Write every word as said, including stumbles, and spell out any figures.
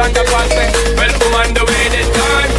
on the past. Well, I'm on the way this time.